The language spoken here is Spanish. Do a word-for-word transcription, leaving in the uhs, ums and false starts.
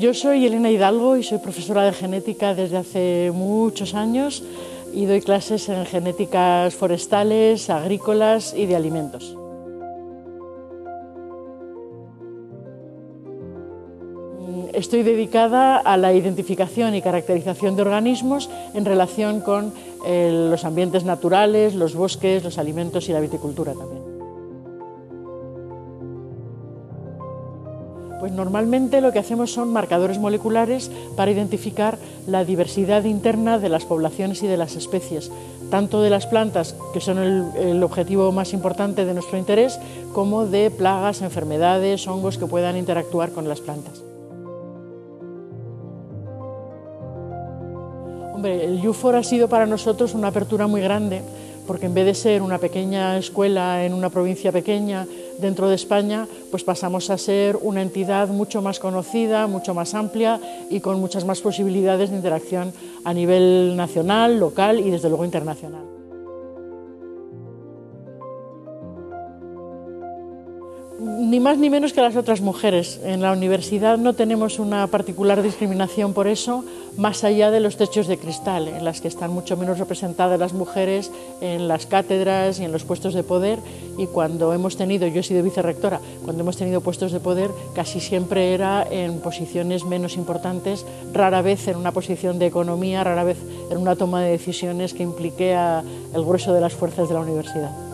Yo soy Elena Hidalgo y soy profesora de genética desde hace muchos años y doy clases en genéticas forestales, agrícolas y de alimentos. Estoy dedicada a la identificación y caracterización de organismos en relación con eh, los ambientes naturales, los bosques, los alimentos y la viticultura también. Pues normalmente lo que hacemos son marcadores moleculares para identificar la diversidad interna de las poblaciones y de las especies, tanto de las plantas, que son el, el objetivo más importante de nuestro interés, como de plagas, enfermedades, hongos que puedan interactuar con las plantas. Hombre, el iuFOR ha sido para nosotros una apertura muy grande, porque en vez de ser una pequeña escuela en una provincia pequeña dentro de España, pues pasamos a ser una entidad mucho más conocida, mucho más amplia y con muchas más posibilidades de interacción a nivel nacional, local y desde luego internacional. Ni más ni menos que las otras mujeres. En la universidad no tenemos una particular discriminación por eso, más allá de los techos de cristal, en las que están mucho menos representadas las mujeres en las cátedras y en los puestos de poder, y cuando hemos tenido, yo he sido vicerrectora, cuando hemos tenido puestos de poder casi siempre era en posiciones menos importantes, rara vez en una posición de economía, rara vez en una toma de decisiones que implique al grueso de las fuerzas de la universidad.